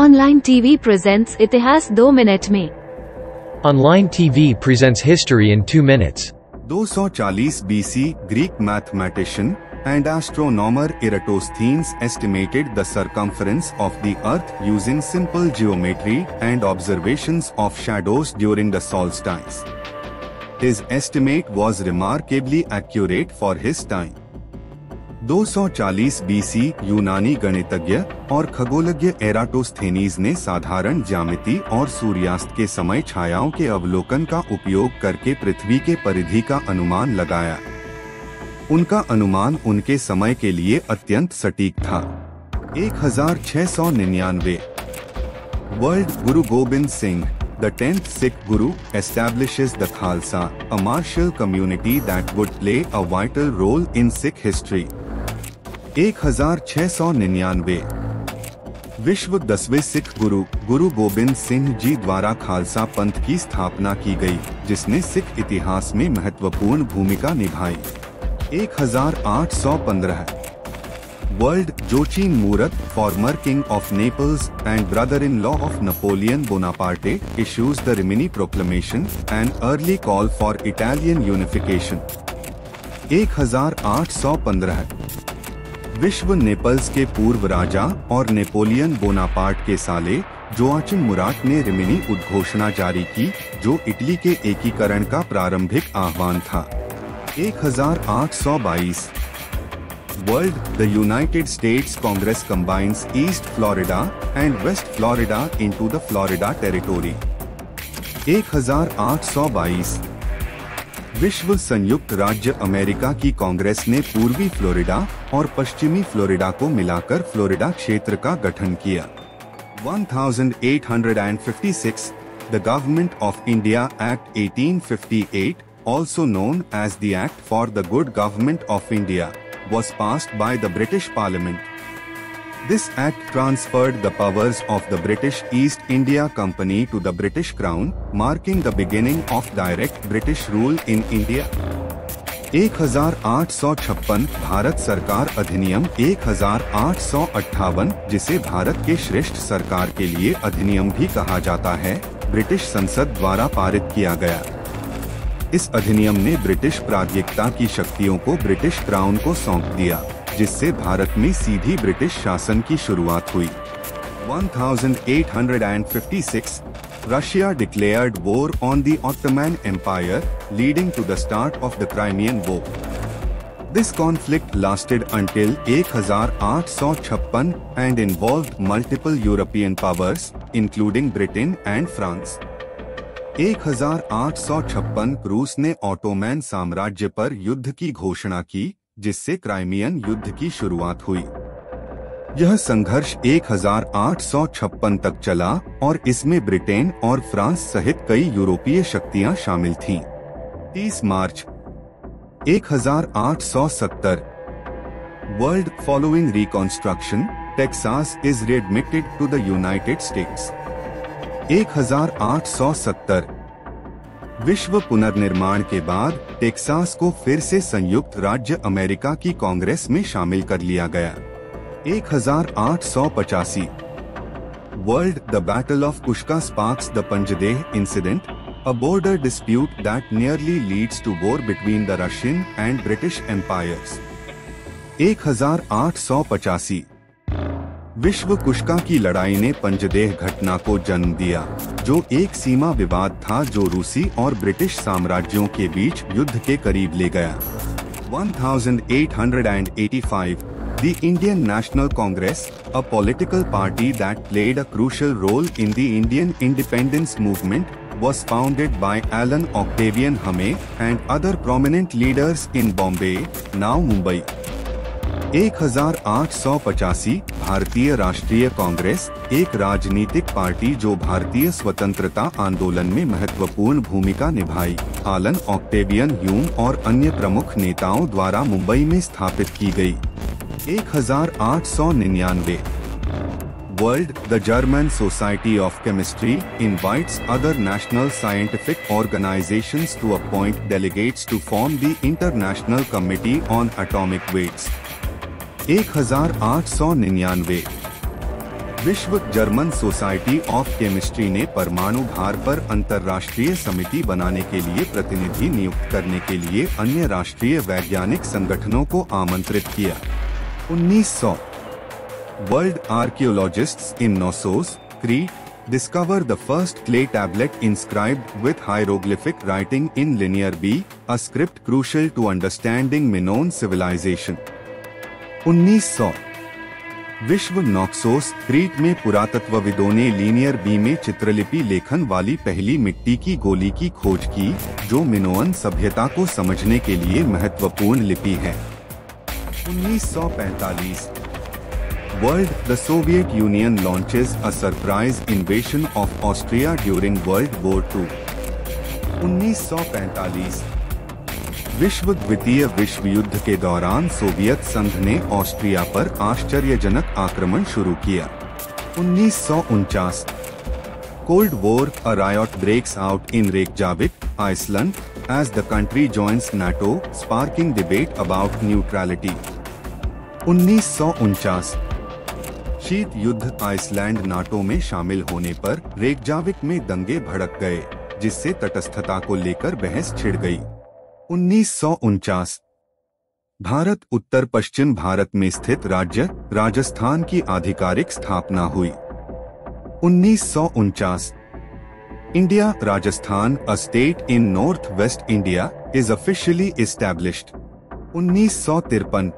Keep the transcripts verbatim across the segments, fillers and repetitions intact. Online TV presents इतिहास दो मिनट में। Online TV presents history in two minutes. Two forty BC Greek mathematician and astronomer Eratosthenes estimated the circumference of the earth using simple geometry and observations of shadows during the solstice. His estimate was remarkably accurate for his time. Two forty BC यूनानी गणितज्ञ और खगोलज्ञ एराटोस्थेनीज ने साधारण ज्यामिति और सूर्यास्त के समय छायाओं के अवलोकन का उपयोग करके पृथ्वी के परिधि का अनुमान लगाया। उनका अनुमान उनके समय के लिए अत्यंत सटीक था। सोलह सौ निन्यानवे world Guru Gobind Singh the tenth Sikh guru establishes the Khalsa a martial community that would play a vital role in Sikh history. सोलह सौ निन्यानवे विश्व दसवें सिख गुरु गुरु गोबिंद सिंह जी द्वारा खालसा पंथ की स्थापना की गई, जिसने सिख इतिहास में महत्वपूर्ण भूमिका निभाई। अठारह सौ पंद्रह world Joachim Murat former king of Naples and brother in law of Napoleon Bonaparte issues the Rimini proclamation and early call for Italian unification. अठारह सौ पंद्रह विश्व नेपल्स के पूर्व राजा और नेपोलियन बोनापार्ट के साले जोआचिम मुराट ने रिमिनी उद्घोषणा जारी की, जो इटली के एकीकरण का प्रारंभिक आह्वान था। अठारह सौ बाईस world the United States Congress combines East Florida and West Florida into the Florida territory. अठारह सौ बाईस विश्व संयुक्त राज्य अमेरिका की कांग्रेस ने पूर्वी फ्लोरिडा और पश्चिमी फ्लोरिडा को मिलाकर फ्लोरिडा क्षेत्र का गठन किया। अठारह सौ छप्पन the government of India act eighteen fifty eight also known as the Act for the Good Government of India, was passed by the British Parliament. This act transferred the powers of the British East India Company to the British Crown, marking the beginning of direct British rule in India. अठारह सौ छप्पन भारत सरकार अधिनियम अठारह सौ अट्ठावन, जिसे भारत के श्रेष्ठ सरकार के लिए अधिनियम भी कहा जाता है, ब्रिटिश संसद द्वारा पारित किया गया। इस अधिनियम ने ब्रिटिश प्रायिकता की शक्तियों को ब्रिटिश क्राउन को सौंप दिया, जिससे भारत में सीधी ब्रिटिश शासन की शुरुआत हुई। अठारह सौ छप्पन Russia declared war on the Ottoman empire, leading to the start of the Crimean war. This conflict lasted until अठारह सौ छप्पन and involved multiple European powers, including Britain and France. अठारह सौ छप्पन रूस ने ऑटोमैन साम्राज्य पर युद्ध की घोषणा की, जिससे क्राइमियन युद्ध की शुरुआत हुई। यह संघर्ष अठारह सौ छप्पन तक चला और इसमें ब्रिटेन और फ्रांस सहित कई यूरोपीय शक्तियां शामिल थीं। तीस मार्च अठारह सौ सत्तर world following reconstruction Texas is readmitted to the United States. अठारह सौ सत्तर विश्व पुनर्निर्माण के बाद टेक्सास को फिर से संयुक्त राज्य अमेरिका की कांग्रेस में शामिल कर लिया गया। अठारह सौ पचासी world the battle of Kushka sparks the Panjdeh incident, a border dispute that nearly leads to war between the Russian and British empires. अठारह सौ पचासी विश्व कुश्का की लड़ाई ने पंजदेह घटना को जन्म दिया, जो एक सीमा विवाद था जो रूसी और ब्रिटिश साम्राज्यों के बीच युद्ध के करीब ले गया। अठारह सौ पचासी the Indian National Congress, a political party that played a crucial role in the Indian independence movement, was founded by Allan Octavian Hume and other prominent leaders in Bombay, now Mumbai. अठारह सौ पचासी भारतीय राष्ट्रीय कांग्रेस, एक राजनीतिक party जो भारतीय स्वतंत्रता आंदोलन में महत्वपूर्ण भूमिका निभाई, आलन ऑक्टेवियन ह्यूम और अन्य प्रमुख नेताओं द्वारा मुंबई में स्थापित की गई। अठारह सौ निन्यानवे world the German society of chemistry invites other national scientific organisations to appoint delegates to form the international committee on atomic Weights. अठारह सौ निन्यानवे विश्व जर्मन सोसाइटी ऑफ केमिस्ट्री ने परमाणु भार पर अंतर्राष्ट्रीय समिति बनाने के लिए प्रतिनिधि नियुक्त करने के लिए अन्य राष्ट्रीय वैज्ञानिक संगठनों को आमंत्रित किया। उन्नीस सौ world archaeologists in Knossos Crete discover the first clay tablet inscribed with hieroglyphic writing in linear B, a script crucial to understanding Minoan civilisation. उन्नीस सौ विश्व नॉक्सोस क्रीट में पुरातत्वविदों ने लीनियर बी में चित्रलिपि लेखन वाली पहली मिट्टी की गोली की खोज की, जो मिनोअन सभ्यता को समझने के लिए महत्वपूर्ण लिपि है। उन्नीस सौ पैंतालीस world the Soviet Union launches a surprise invasion of Austria during world War Two. उन्नीस सौ पैंतालीस विश्व द्वितीय विश्व युद्ध के दौरान सोवियत संघ ने ऑस्ट्रिया पर आश्चर्यजनक आक्रमण शुरू किया। उन्नीस सौ उनचास Cold war a riot breaks out in Reykjavik, Iceland as the country joins NATO, sparking debate about neutrality. उन्नीस सौ उनचास शीत युद्ध आइसलैंड नाटो में शामिल होने पर रेकजाविक में दंगे भड़क गए, जिससे तटस्थता को लेकर बहस छिड़ गई। उन्नीस सौ उनचास भारत उत्तर पश्चिम भारत में स्थित राज्य राजस्थान की आधिकारिक स्थापना हुई। उन्नीस सौ उनचास India Rajasthan, a state in north west India, is officially established. उन्नीस सौ तिरपन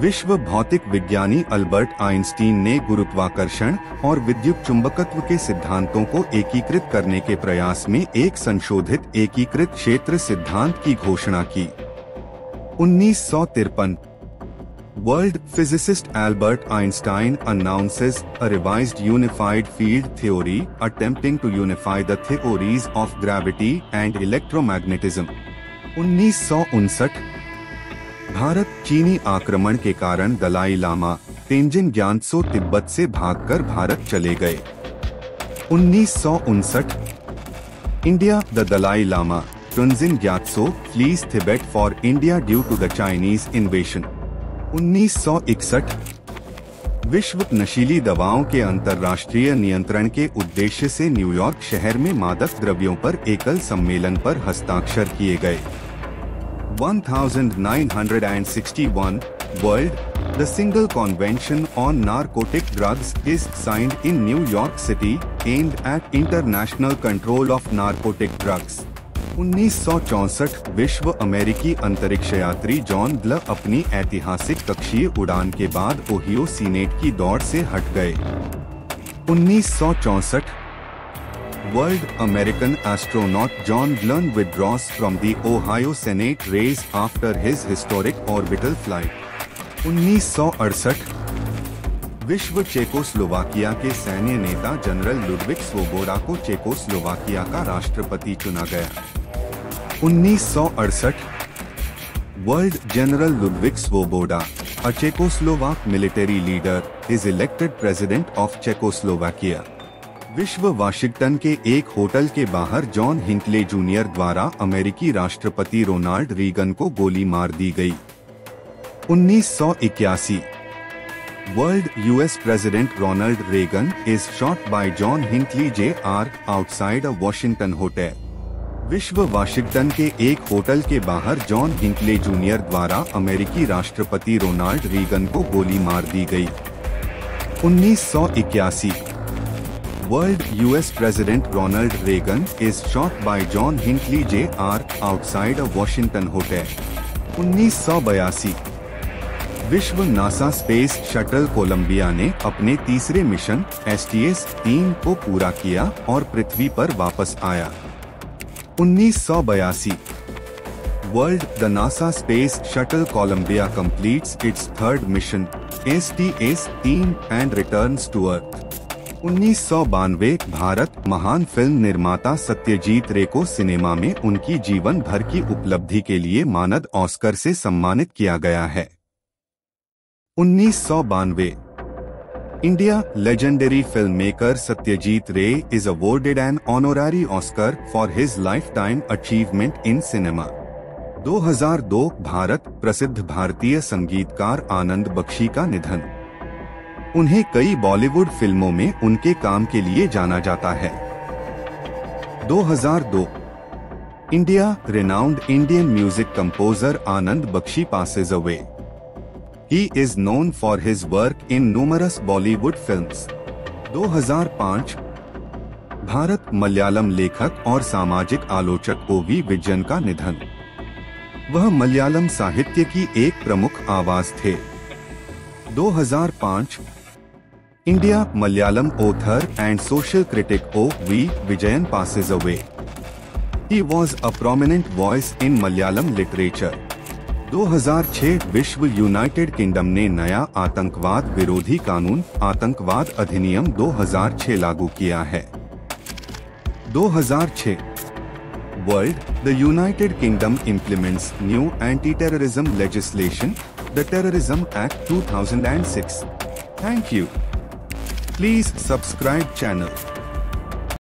विश्व भौतिक विज्ञानी अल्बर्ट आइंस्टीन ने गुरुत्वाकर्षण और विद्युत चुंबकत्व के सिद्धांतों को एकीकृत करने के प्रयास में एक संशोधित एकीकृत क्षेत्र सिद्धांत की घोषणा की। उन्नीस सौ तिरपन world physicist Albert Einstein announces a revised unified field theory attempting to unify the theories of gravity and electromagnetism. उन्नीस सौ उनसठ भारत चीनी आक्रमण के कारण दलाई लामा तेंजिन ग्यात्सो तिब्बत से भागकर भारत चले गए। उन्नीस सौ उनसठ India the Dalai Lama Tenzin Gyatso flees Tibet for India due to the Chinese invasion. उन्नीस सौ इकसठ विश्व नशीली दवाओं के अंतर्राष्ट्रीय नियंत्रण के उद्देश्य से न्यूयॉर्क शहर में मादक द्रव्यों पर एकल सम्मेलन पर हस्ताक्षर किए गए। उन्नीस सौ इकसठ world the single convention on narcotic drugs is signed in New York City and at international control of narcotic drugs. उन्नीस सौ चौंसठ विश्व अमेरिकी अंतरिक्ष यात्री जॉन ग्लेन अपनी ऐतिहासिक कक्षीय उड़ान के बाद ओहियो सीनेट की दौड़ से हट गए। उन्नीस सौ चौंसठ world American astronaut John Glenn withdraws from the Ohio senate race after his historic orbital flight. उन्नीस सौ अड़सठ विश्व चेकोस्लोवाकिया के सैन्य नेता जनरल लुडविक स्वोबोडा को चेकोस्लोवाकिया का राष्ट्रपति चुना गया। उन्नीस सौ अड़सठ world general Ludvik Svoboda, a Czechoslovak military leader, is elected president of Czechoslovakia. विश्व वाशिंगटन के एक होटल के बाहर जॉन हिंकले जूनियर द्वारा अमेरिकी राष्ट्रपति रोनाल्ड रीगन को गोली मार दी गई। उन्नीस सौ इक्यासी world US president Ronald Reagan is shot by John Hinckley J R outside a Washington hotel. विश्व वाशिंगटन के एक होटल के बाहर जॉन हिंकले जूनियर द्वारा अमेरिकी राष्ट्रपति रोनाल्ड रीगन को गोली मार दी गई। उन्नीस सौ इक्यासी world US president Ronald Reagan is shot by John Hinckley J R outside a Washington hotel. उन्नीस सौ बयासी विश्व नासा स्पेस शटल कोलंबिया ने अपने तीसरे mission S T S three को पूरा किया और पृथ्वी पर वापस आया। उन्नीस सौ बयासी world the NASA space shuttle Columbia completes its third mission S T S three and returns to Earth. उन्नीस सौ बानवे भारत महान फिल्म निर्माता सत्यजीत रे को सिनेमा में उनकी जीवन भर की उपलब्धि के लिए मानद ऑस्कर से सम्मानित किया गया है। उन्नीस सौ बानवे India legendary film maker Satyajit Ray is awarded an honorary Oscar for his life time achievement in cinema. दो हज़ार दो भारत प्रसिद्ध भारतीय संगीतकार आनंद बख्शी का निधन। उन्हें कई बॉलीवुड फिल्मों में उनके काम के लिए जाना जाता है। दो हज़ार दो India renowned Indian music composer Anand Bakshi passes away. He is known for his work in numerous Bollywood films. दो हज़ार पाँच भारत मलयालम लेखक और सामाजिक आलोचक ओ वी विजयन का निधन। वह मलयालम साहित्य की एक प्रमुख आवाज थे। दो हज़ार पाँच India Malayalam author and social critic O V Vijayan passes away. He was a prominent voice in Malayalam literature. दो हज़ार छह विश्व यूनाइटेड किंगडम ने नया आतंकवाद विरोधी कानून आतंकवाद अधिनियम दो हज़ार छह लागू किया है। दो हज़ार छह world the United Kingdom implements new anti terrorism legislation the terrorism Act two thousand six. Thank you. Please subscribe channel.